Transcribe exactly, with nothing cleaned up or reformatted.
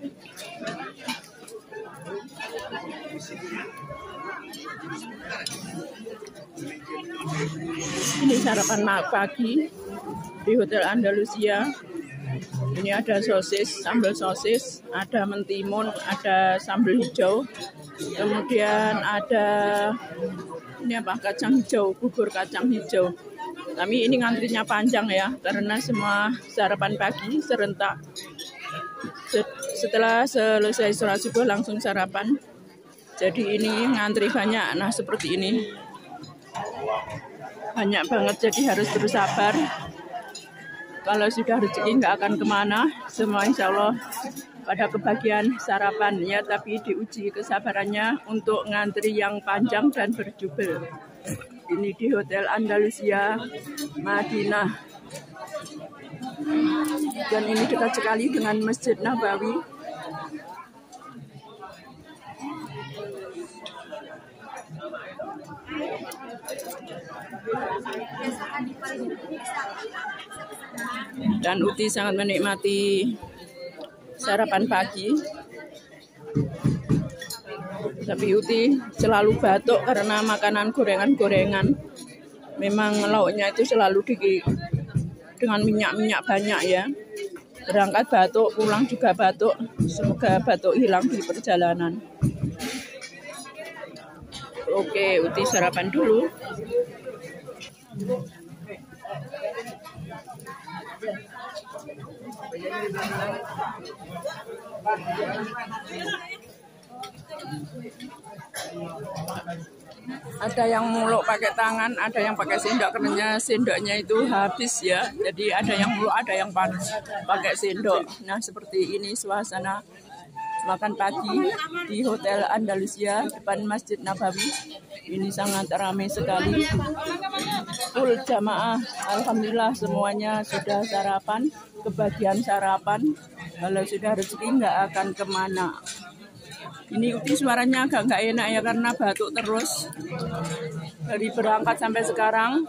Ini sarapan pagi di Hotel Andalusia. Ini ada sosis, sambal sosis, ada mentimun, ada sambal hijau, kemudian ada ini apa kacang hijau, bubur kacang hijau. Kami ini ngantrinya panjang ya, karena semua sarapan pagi serentak. Setelah selesai sholat subuh langsung sarapan. Jadi ini ngantri banyak, nah seperti ini. Banyak banget, jadi harus bersabar. Kalau sudah rezeki nggak akan kemana, semua insya Allah pada kebagian sarapan ya. Tapi diuji kesabarannya untuk ngantri yang panjang dan berjubel. Ini di Hotel Andalusia, Madinah. Dan ini dekat sekali dengan Masjid Nabawi. Dan Uti sangat menikmati sarapan pagi. Tapi Uti selalu batuk karena makanan gorengan-gorengan. Memang lauknya itu selalu di, dengan minyak-minyak banyak ya. Berangkat batuk, pulang juga batuk. Semoga batuk hilang di perjalanan. Oke, Uti sarapan dulu. Ada yang muluk pakai tangan, ada yang pakai sendok, karena sendoknya itu habis ya. Jadi ada yang muluk, ada yang pakai sendok. Nah seperti ini suasana makan pagi di Hotel Andalusia depan Masjid Nabawi. Ini sangat ramai sekali, full jamaah. Alhamdulillah semuanya sudah sarapan, kebagian sarapan. Kalau sudah rezeki nggak akan kemana. Ini Uti suaranya agak nggak enak ya karena batuk terus dari berangkat sampai sekarang.